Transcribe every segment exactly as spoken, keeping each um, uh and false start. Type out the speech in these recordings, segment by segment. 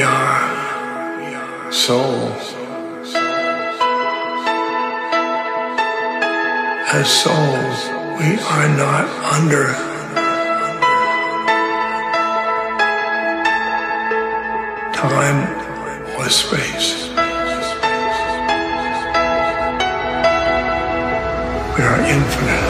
We are soul. As souls, we are not under. Time or space. We are infinite.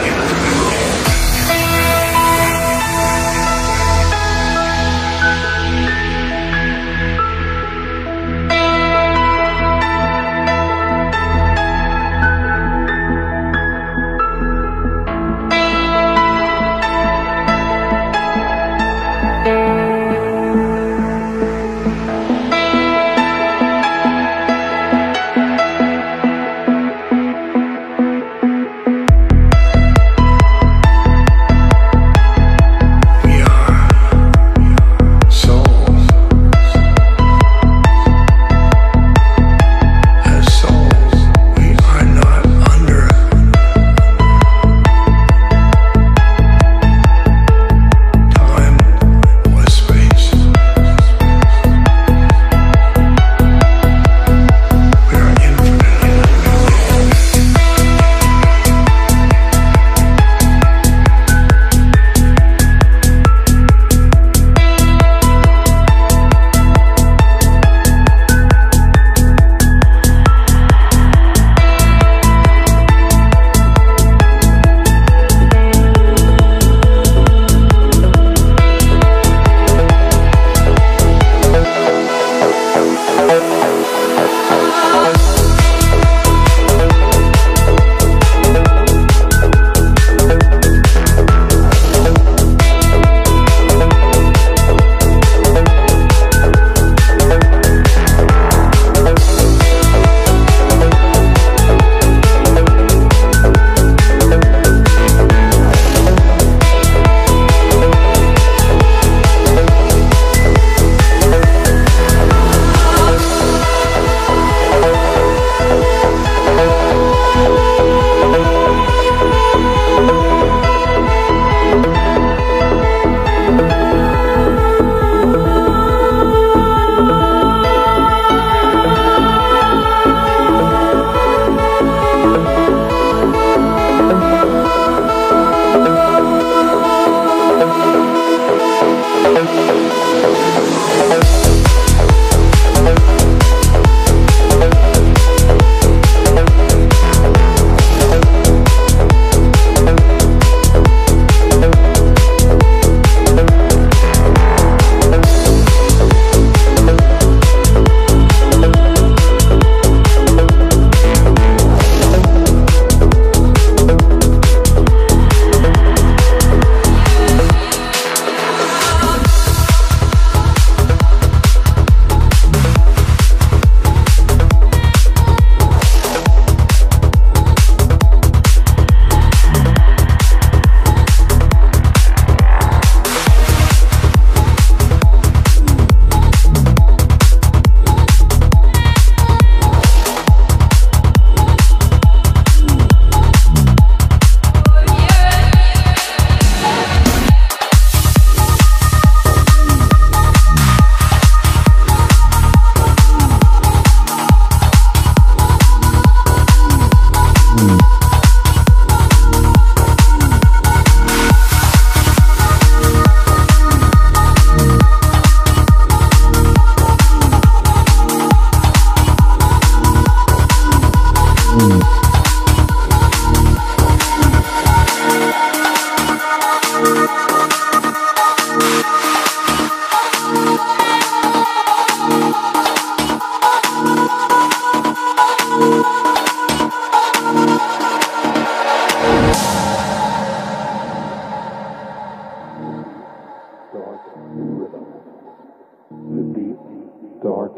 Dark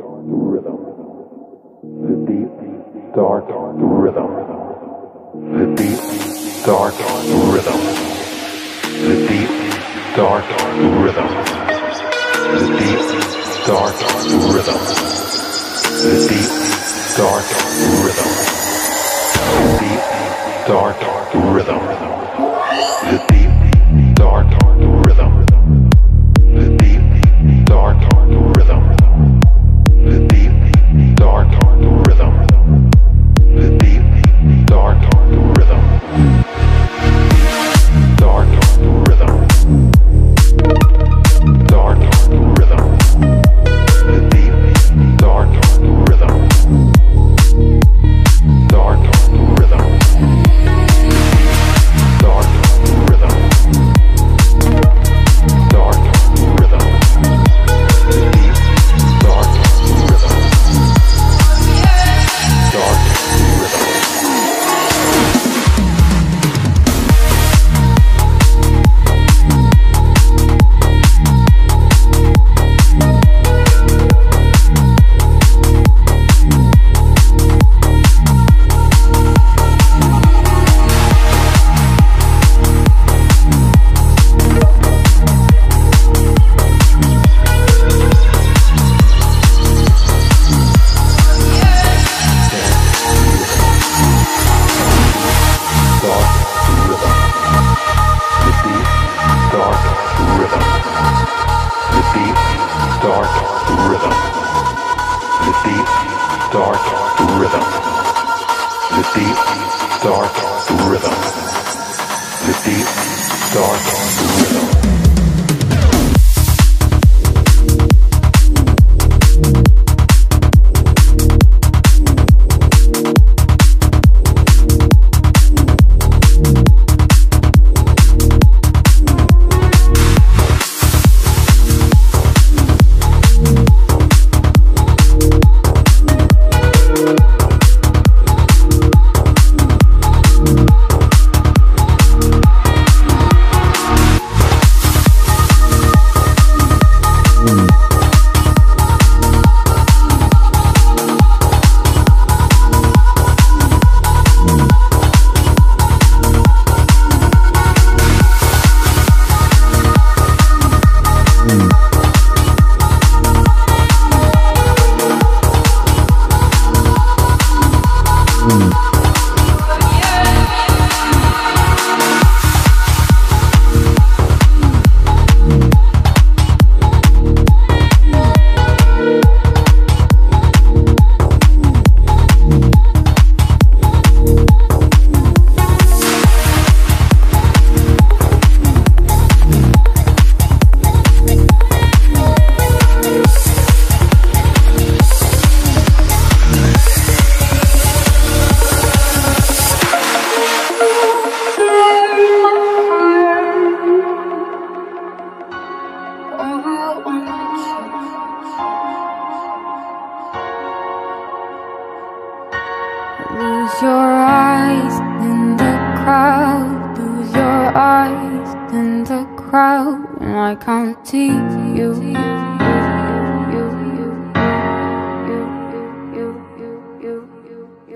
rhythm, the deep, dark rhythm, rhythm, the deep dark rhythm, the deep dark rhythm. Lose your eyes in the crowd, lose your eyes in the crowd, and I can't see you.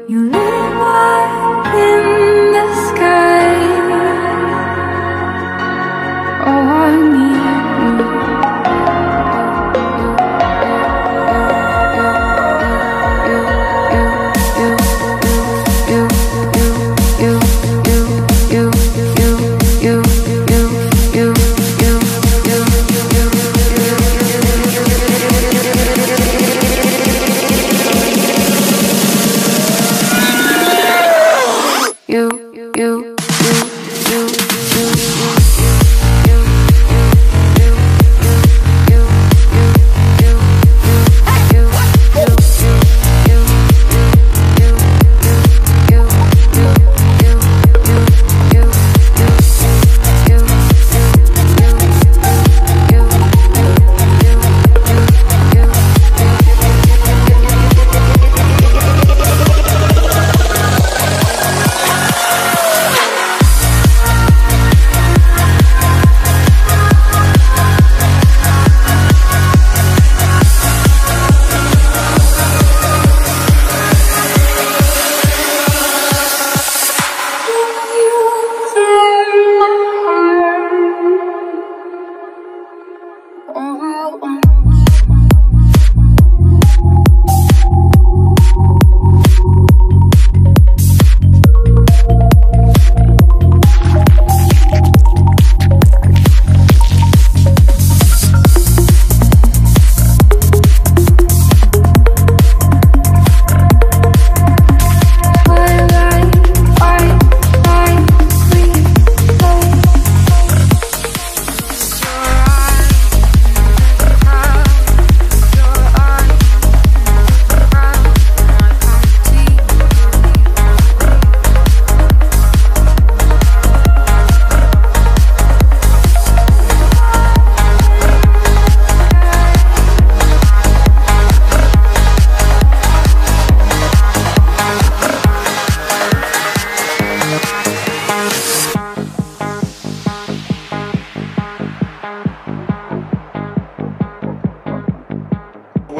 You live up in the sky. Oh, I need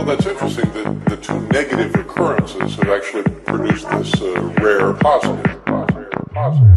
That's interesting that the two negative occurrences have actually produced this uh, rare positive. positive, positive.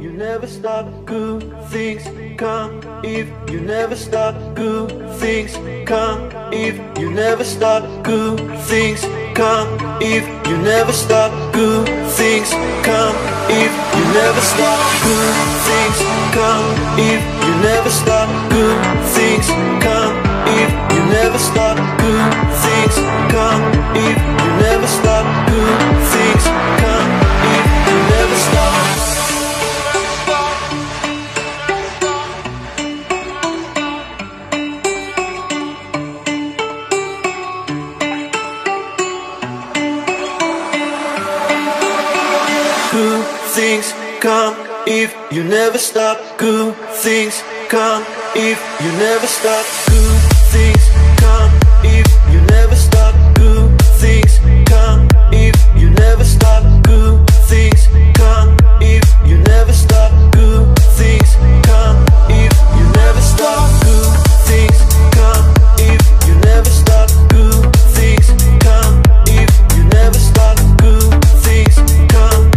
you never stop, good things come. If you never stop, good things come. If you never stop, good things come. If you never stop, good things come. If you never stop, good things come. If you never stop, good things come. If you never stop, good things come. If you never stop, good things come. If you never stop. Things come if you never stop. Good things come if you never stop. Good things come if you never stop. Good things come if you never stop. Good things come if you never stop. Good things come if you never stop. Good things come if you never stop. Good things come if you never stop. Good things come.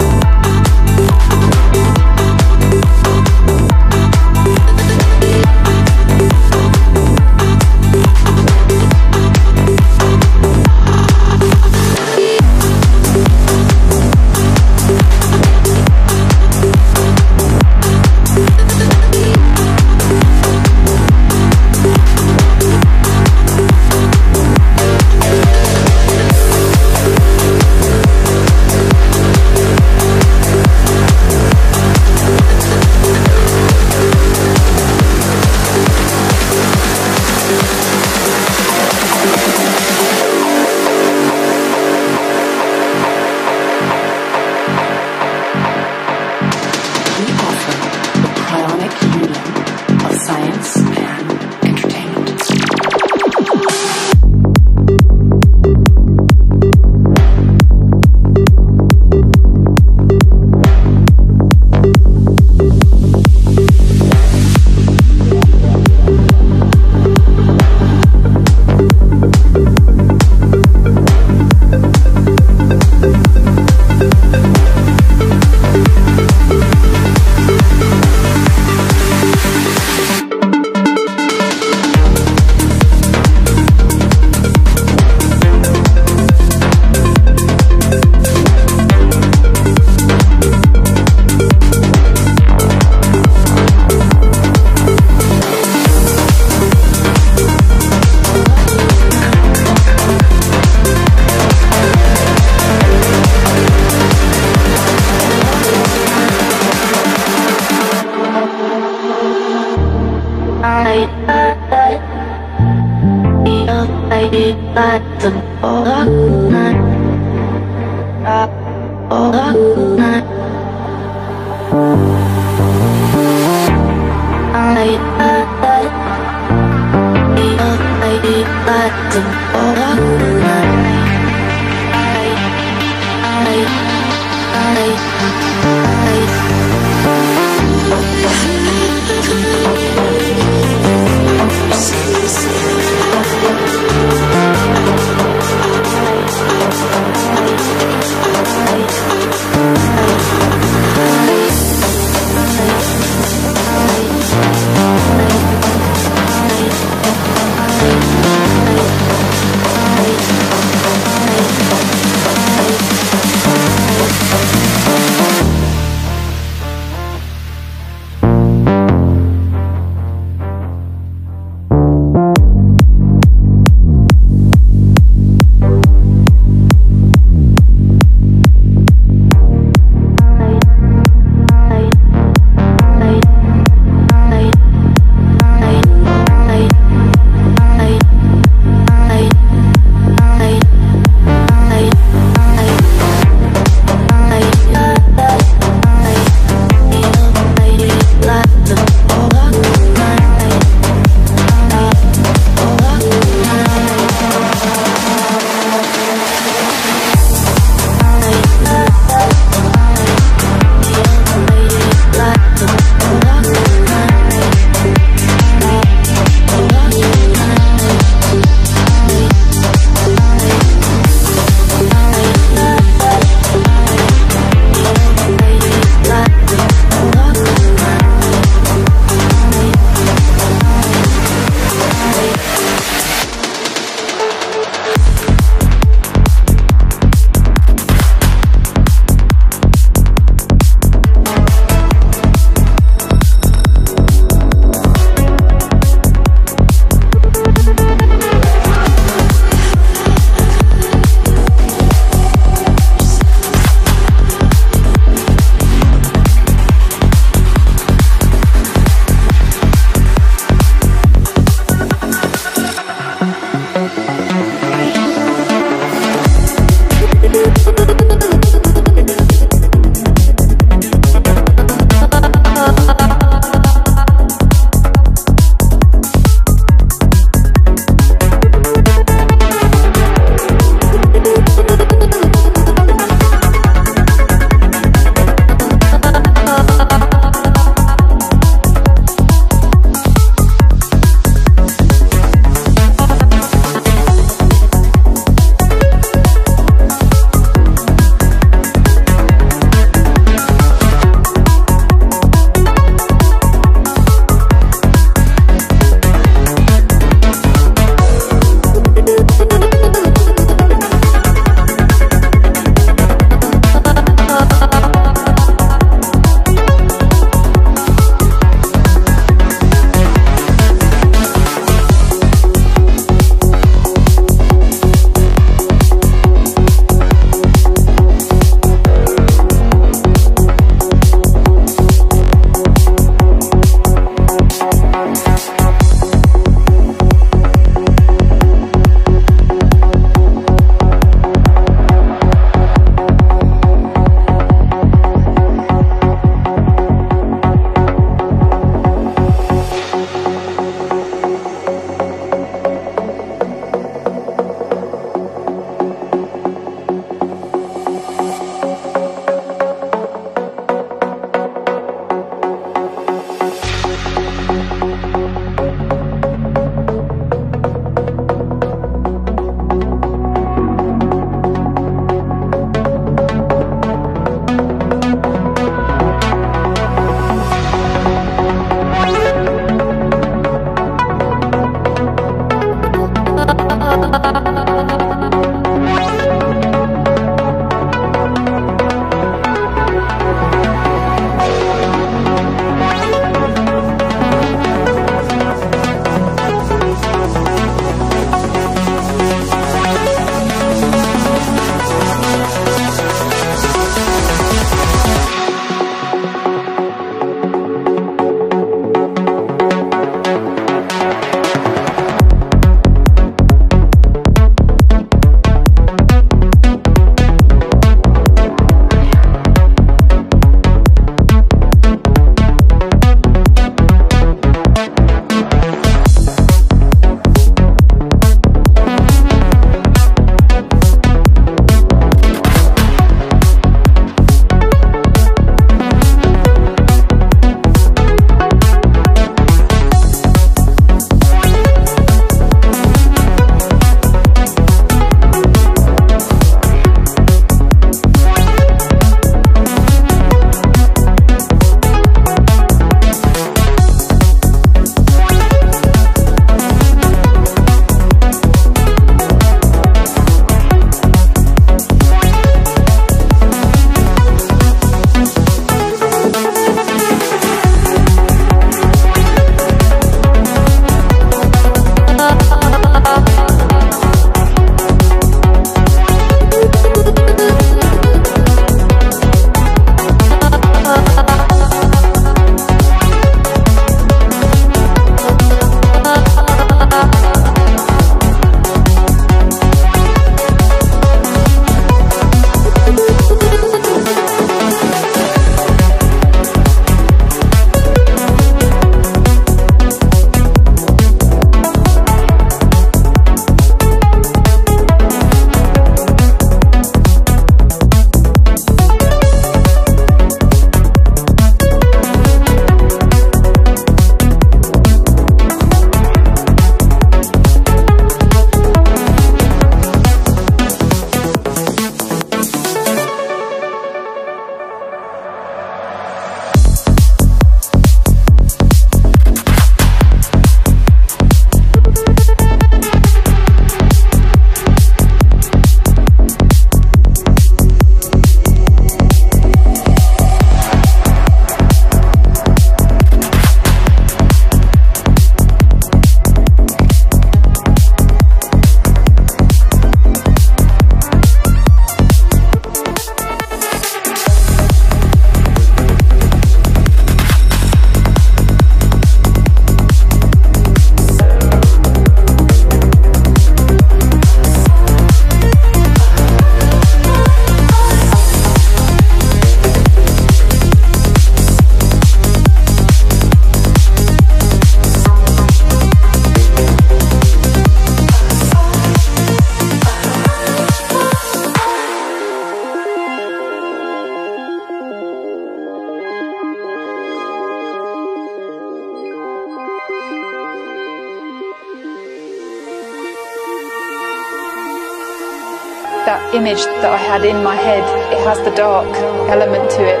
that image that I had in my head, it has the dark element to it.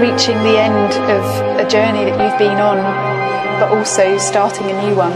Reaching the end of a journey that you've been on, but also starting a new one.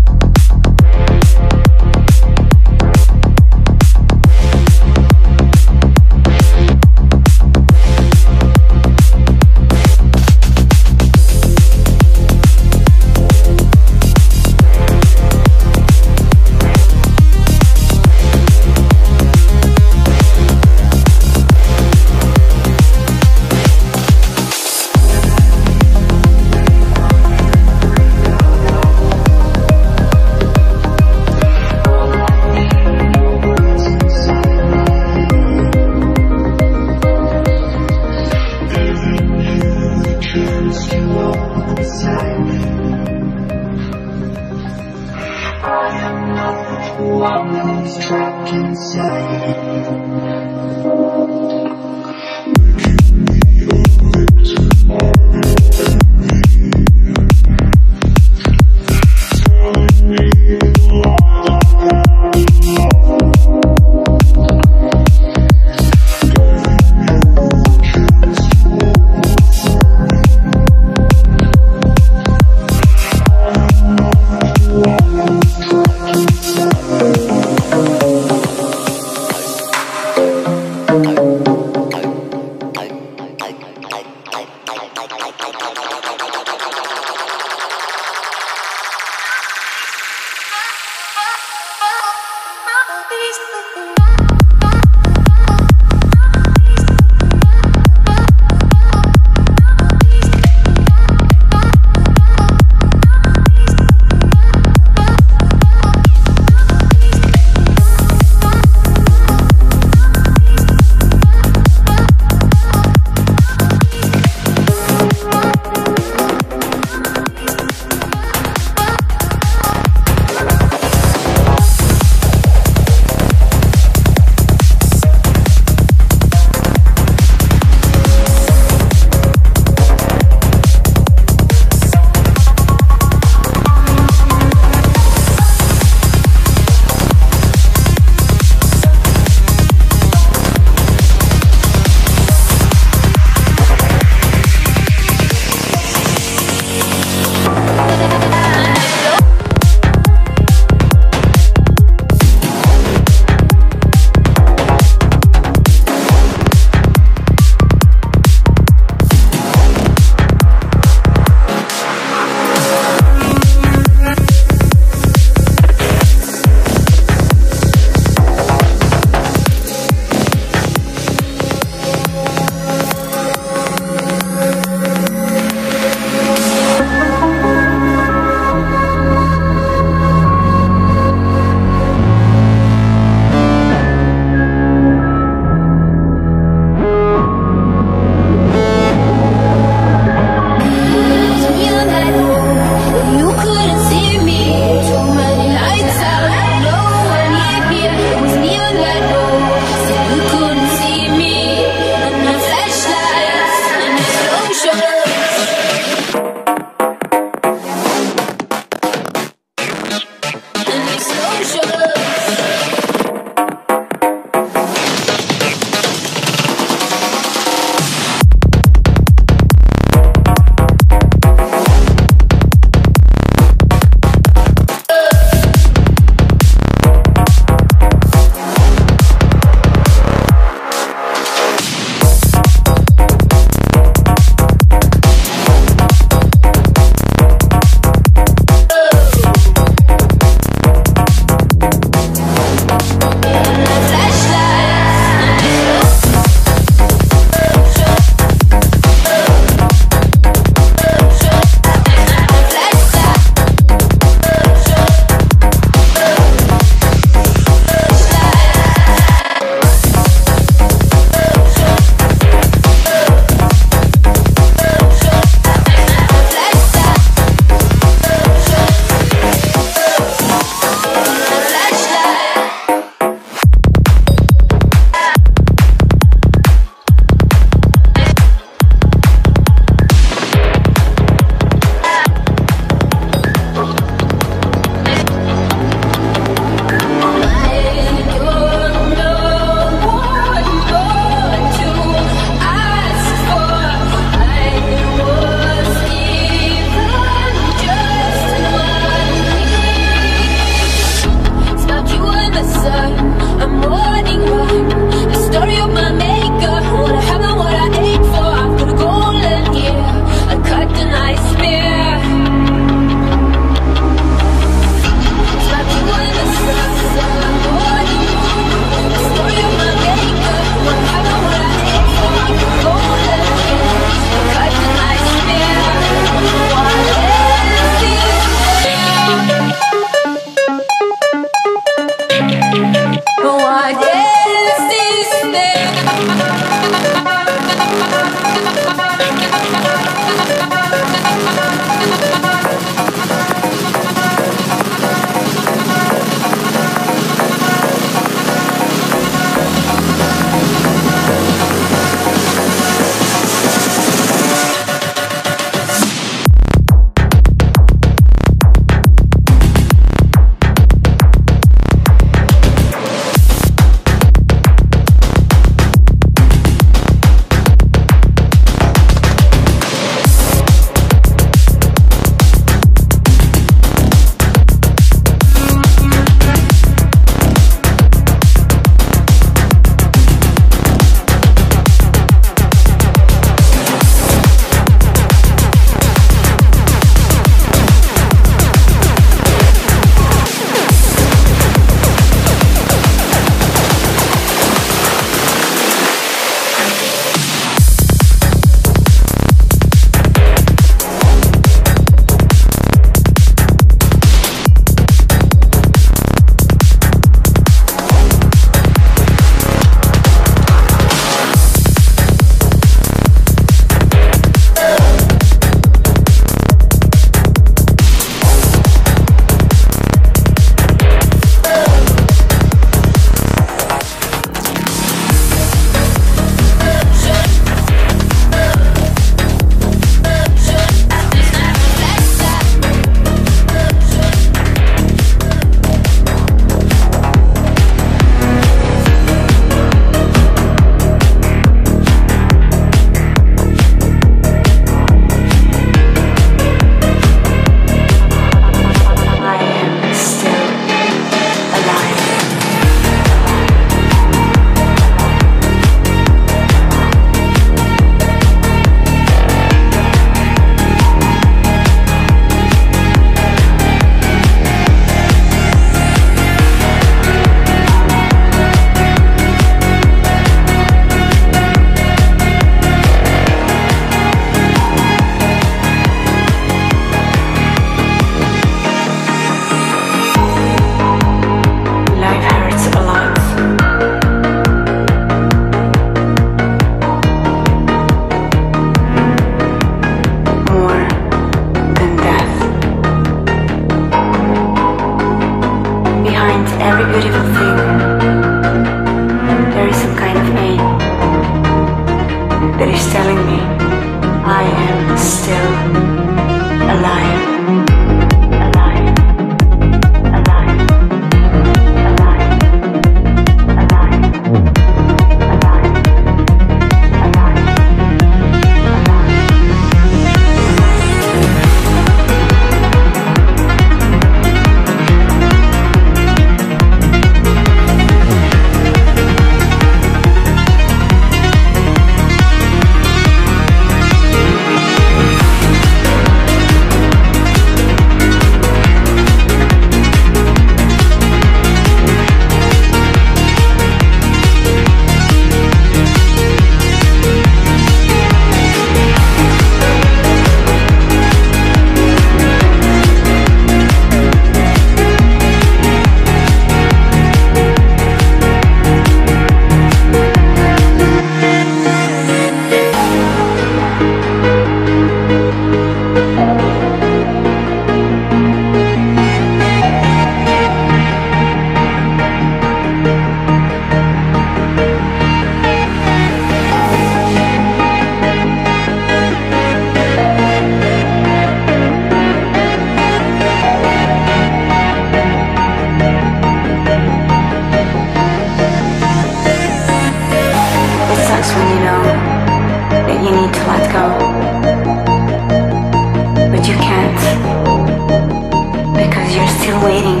waiting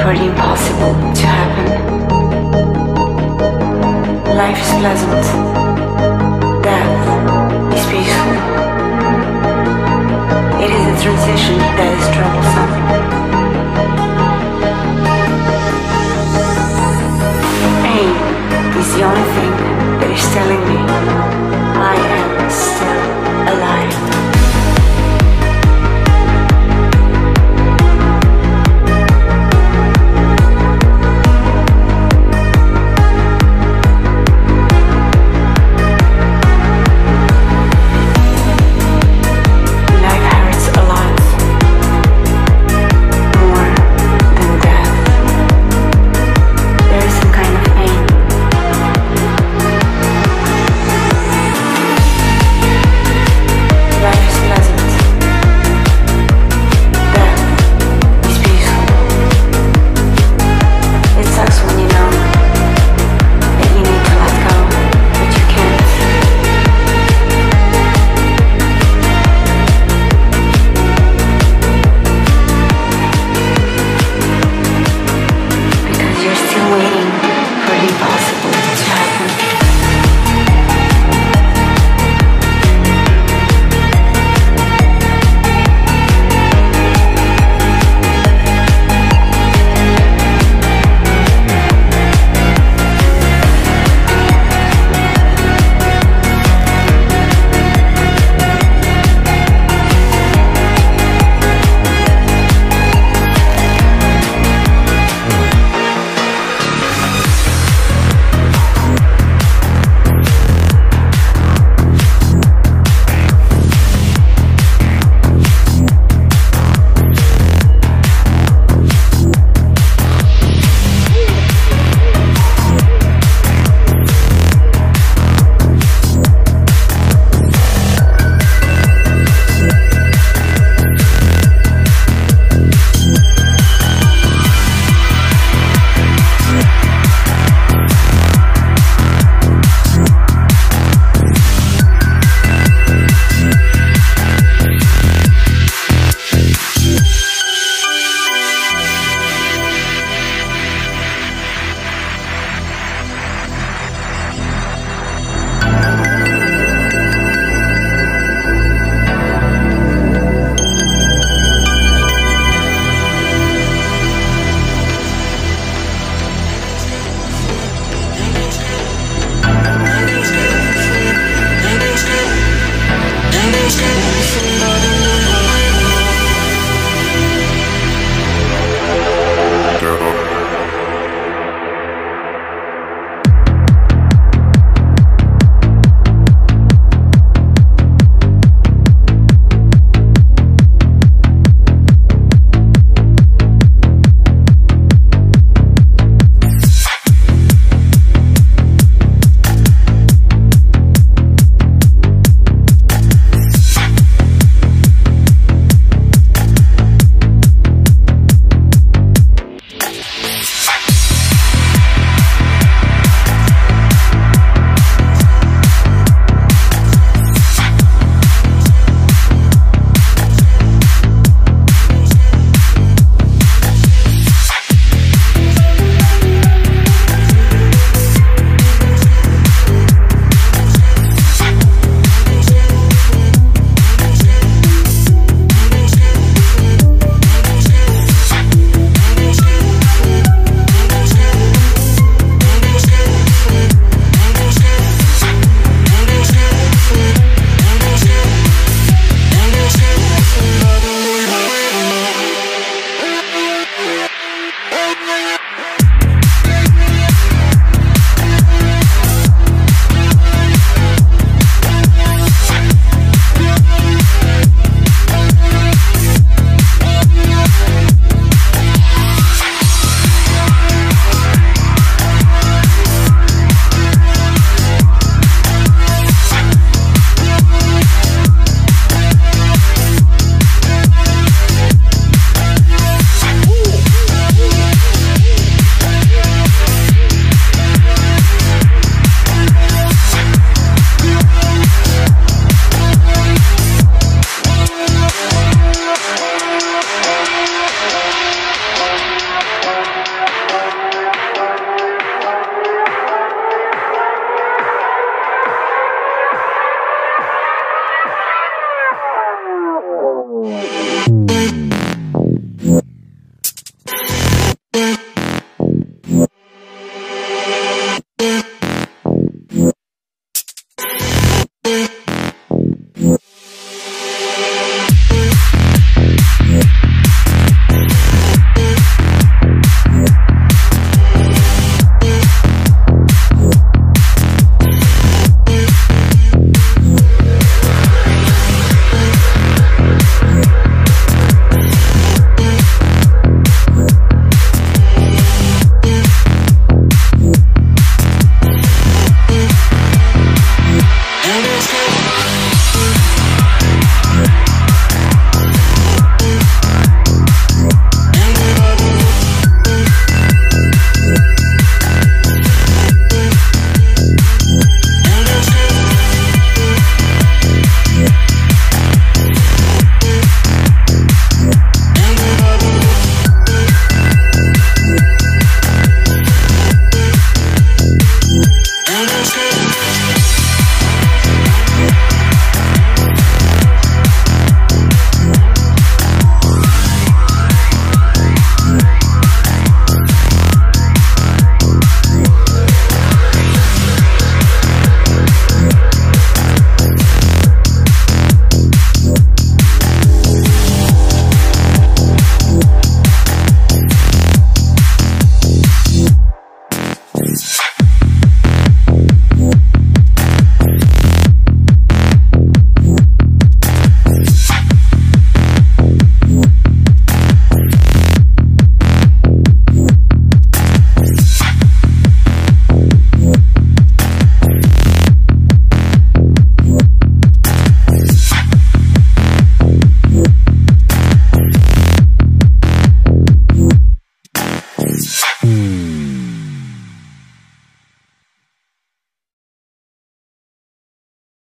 for the impossible to happen. Life is pleasant. Death is peaceful. It is the transition that is troublesome. Is the only thing that is telling me I am still alive.